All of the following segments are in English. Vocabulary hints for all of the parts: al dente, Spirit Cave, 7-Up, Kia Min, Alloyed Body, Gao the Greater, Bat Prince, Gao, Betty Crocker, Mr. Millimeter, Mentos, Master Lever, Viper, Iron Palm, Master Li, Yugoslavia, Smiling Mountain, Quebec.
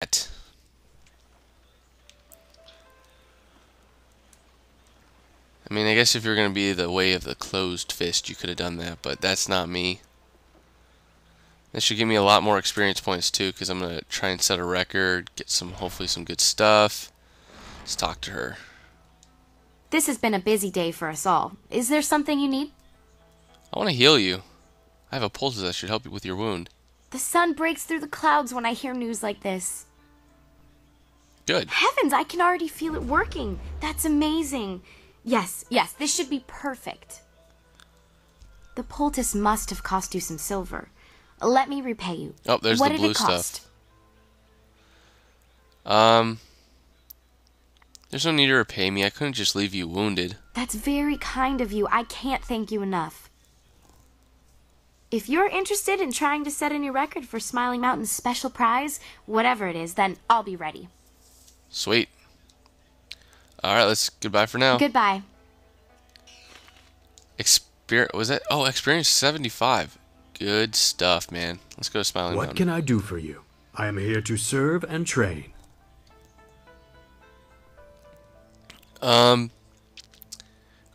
that. I mean, I guess if you're going to be the way of the closed fist, you could have done that, but that's not me. That should give me a lot more experience points, too, because I'm going to try and set a record, get some, hopefully, some good stuff. Let's talk to her. This has been a busy day for us all. Is there something you need? I want to heal you. I have a poultice that should help you with your wound. The sun breaks through the clouds when I hear news like this. Good. Heavens, I can already feel it working. That's amazing. Yes, yes, this should be perfect. The poultice must have cost you some silver. Let me repay you. Oh, there's what the blue stuff. There's no need to repay me. I couldn't just leave you wounded. That's very kind of you. I can't thank you enough. If you're interested in trying to set a new record for Smiling Mountain's special prize, whatever it is, then I'll be ready. Sweet. Alright, let's goodbye for now. Goodbye. Experience was that? Oh, experience 75. Good stuff, man. Let's go to Smiling Mountain. What can I do for you? I am here to serve and train. Are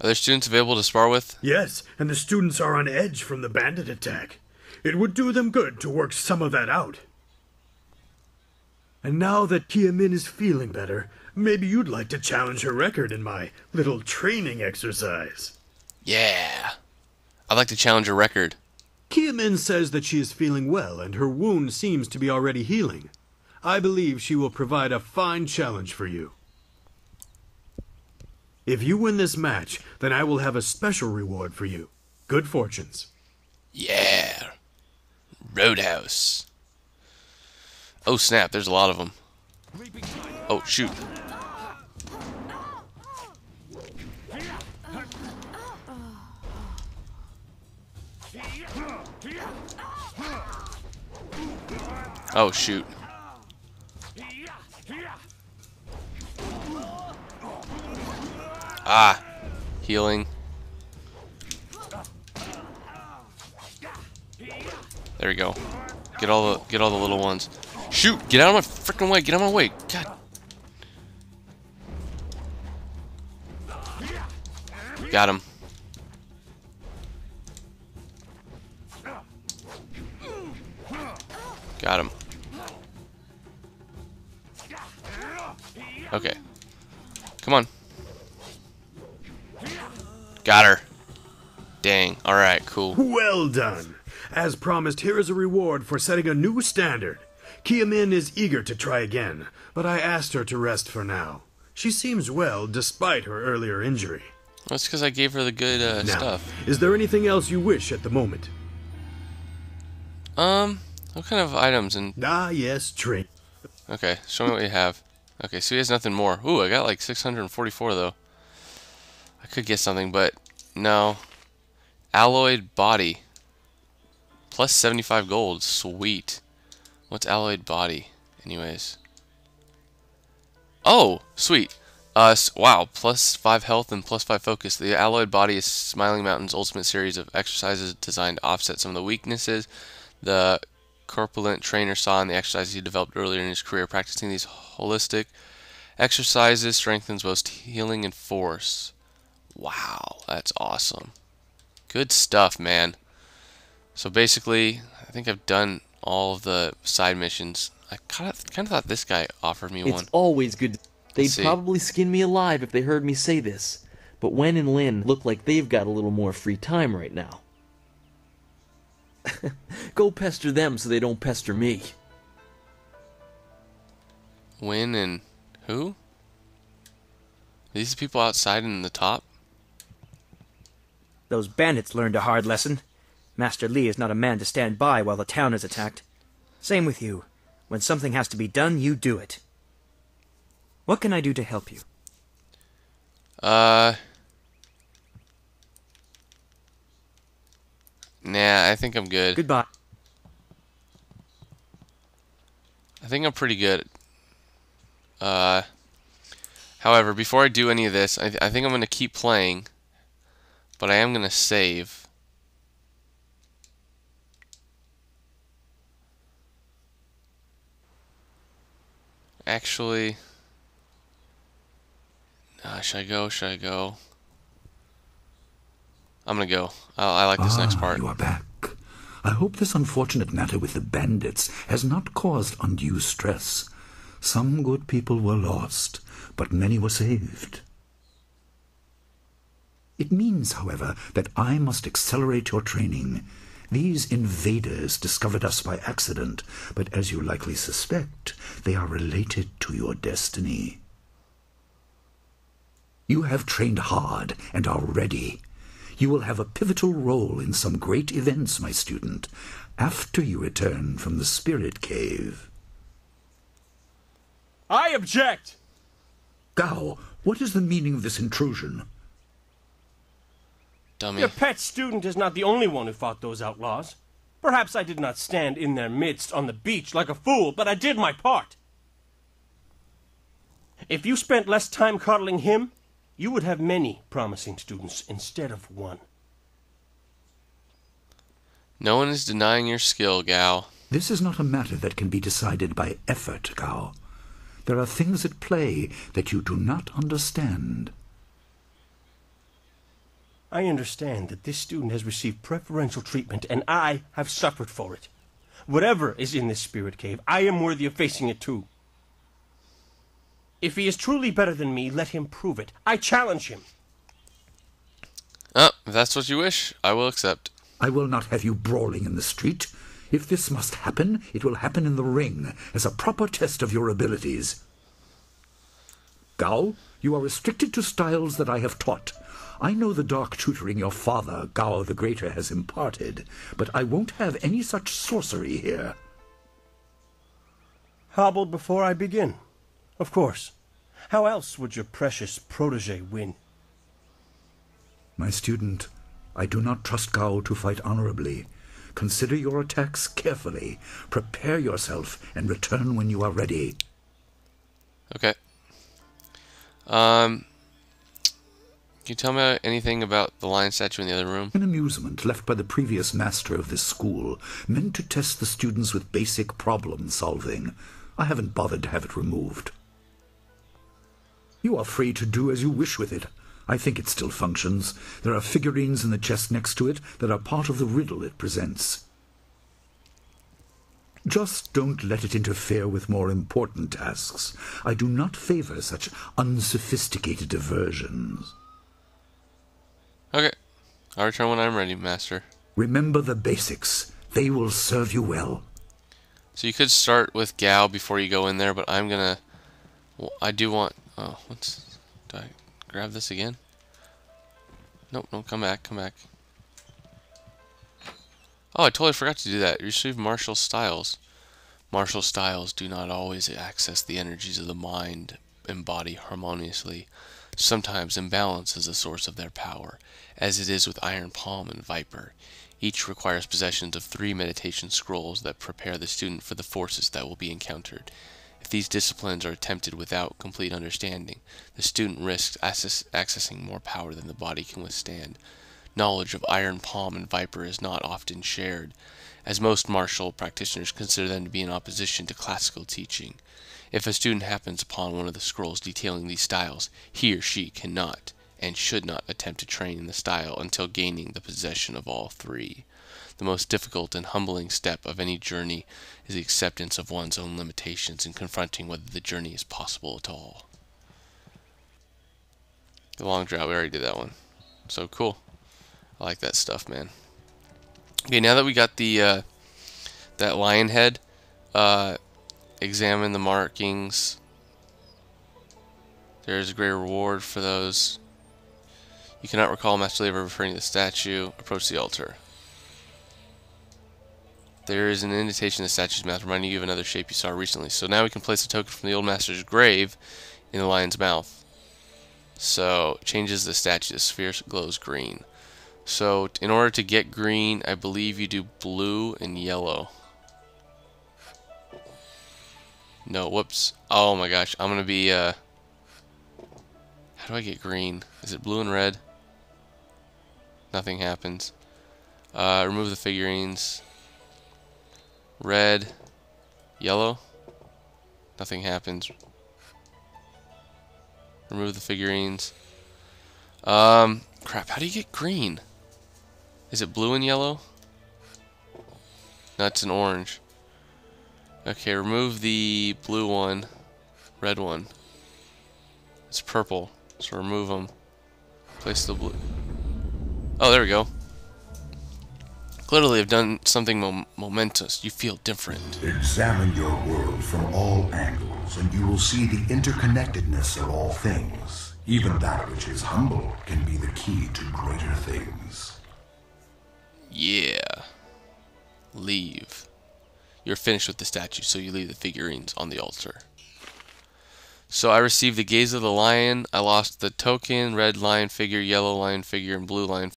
there students available to spar with? Yes, and the students are on edge from the bandit attack. It would do them good to work some of that out. And now that Kia Min is feeling better, maybe you'd like to challenge her record in my little training exercise. Yeah. I'd like to challenge her record. Kia Min says that she is feeling well and her wound seems to be already healing. I believe she will provide a fine challenge for you. If you win this match, then I will have a special reward for you. Good fortunes. Yeah. Roadhouse. Oh, snap. There's a lot of them. Oh, shoot. Oh, shoot. Ah, healing. There we go. Get all the little ones. Shoot! Get out of my freaking way! Get out of my way! God. Got him. Got him. Okay. Come on. Got her. Dang. Alright, cool. Well done. As promised, here is a reward for setting a new standard. Kia Min is eager to try again, but I asked her to rest for now. She seems well, despite her earlier injury. That's because I gave her the good stuff. Is there anything else you wish at the moment? What kind of items and... Ah, yes, drink. Okay, show me what you have. Okay, so he has nothing more. Ooh, I got like 644, though. I could get something, but no. Alloyed Body. Plus 75 gold. Sweet. What's Alloyed Body? Anyways. Oh, sweet. Wow, plus 5 health and plus 5 focus. The Alloyed Body is Smiling Mountain's ultimate series of exercises designed to offset some of the weaknesses the corpulent trainer saw in the exercises he developed earlier in his career. Practicing these holistic exercises strengthens both healing and force. Wow, that's awesome. Good stuff, man. So basically, I think I've done all of the side missions. I kind of thought this guy offered me one. It's always good. They'd probably skin me alive if they heard me say this. But Wen and Lin look like they've got a little more free time right now. Go pester them so they don't pester me. Wen and who? Are these the people outside in the top? Those bandits learned a hard lesson. Master Li is not a man to stand by while the town is attacked. Same with you. When something has to be done, you do it. What can I do to help you? Nah, I think I'm good. Goodbye. I think I'm pretty good. However, before I do any of this, I think I'm going to keep playing. But I am going to save. Actually, should I go? Should I go? I'm gonna go. I like this next part. You are back. I hope this unfortunate matter with the bandits has not caused undue stress. Some good people were lost, but many were saved. It means, however, that I must accelerate your training. These invaders discovered us by accident, but as you likely suspect, they are related to your destiny. You have trained hard and are ready. You will have a pivotal role in some great events, my student, after you return from the Spirit Cave. I object! Gao, what is the meaning of this intrusion? Dummy. Your pet student is not the only one who fought those outlaws. Perhaps I did not stand in their midst on the beach like a fool, but I did my part. If you spent less time coddling him, you would have many promising students instead of one. No one is denying your skill, Gao. This is not a matter that can be decided by effort, Gao. There are things at play that you do not understand. I understand that this student has received preferential treatment, and I have suffered for it. Whatever is in this Spirit Cave, I am worthy of facing it too. If he is truly better than me, let him prove it. I challenge him. If that's what you wish, I will accept. I will not have you brawling in the street. If this must happen, it will happen in the ring, as a proper test of your abilities. Gao, you are restricted to styles that I have taught. I know the dark tutoring your father, Gao the Greater, has imparted, but I won't have any such sorcery here. Hobbled before I begin. Of course. How else would your precious protege win? My student, I do not trust Gao to fight honorably. Consider your attacks carefully. Prepare yourself and return when you are ready. Okay. Can you tell me anything about the lion statue in the other room? An amusement left by the previous master of this school, meant to test the students with basic problem solving. I haven't bothered to have it removed. You are free to do as you wish with it. I think it still functions. There are figurines in the chest next to it that are part of the riddle it presents. Just don't let it interfere with more important tasks. I do not favor such unsophisticated diversions. Okay. I'll return when I'm ready, Master. Remember the basics. They will serve you well. So you could start with Gao before you go in there, but I'm gonna... Well, I do want... Oh, what's... Do I... grab this again? Nope, no, come back, come back. Oh, I totally forgot to do that. Receive martial styles. Martial styles do not always access the energies of the mind and body harmoniously. Sometimes imbalance is the source of their power, as it is with Iron Palm and Viper. Each requires possession of 3 meditation scrolls that prepare the student for the forces that will be encountered. If these disciplines are attempted without complete understanding, the student risks accessing more power than the body can withstand. Knowledge of Iron Palm and Viper is not often shared, as most martial practitioners consider them to be in opposition to classical teaching. If a student happens upon one of the scrolls detailing these styles, he or she cannot and should not attempt to train in the style until gaining the possession of all 3. The most difficult and humbling step of any journey is the acceptance of one's own limitations and confronting whether the journey is possible at all. The long drought, we already did that one. So cool. I like that stuff, man. Okay, now that we got the that lion head, examine the markings. There is a great reward for those. You cannot recall Master Lever referring to the statue. Approach the altar. There is an indentation in the statue's mouth, reminding you of another shape you saw recently. So now we can place a token from the old master's grave in the lion's mouth. So, changes the statue. The sphere glows green. So, in order to get green, I believe you do blue and yellow. No, whoops. Oh my gosh, I'm going to be, how do I get green? Is it blue and red? Nothing happens. Remove the figurines. Red, yellow. Nothing happens. Remove the figurines. Crap, how do you get green? Is it blue and yellow? No, it's an orange. Okay, remove the blue one, red one. It's purple, so remove them. Place the blue. Oh, there we go. Clearly, I've done something momentous. You feel different. Examine your world from all angles, and you will see the interconnectedness of all things. Even that which is humble can be the key to greater things. Yeah. Leave. You're finished with the statue, so you leave the figurines on the altar. So I received the gaze of the lion. I lost the token, red lion figure, yellow lion figure, and blue lion figure.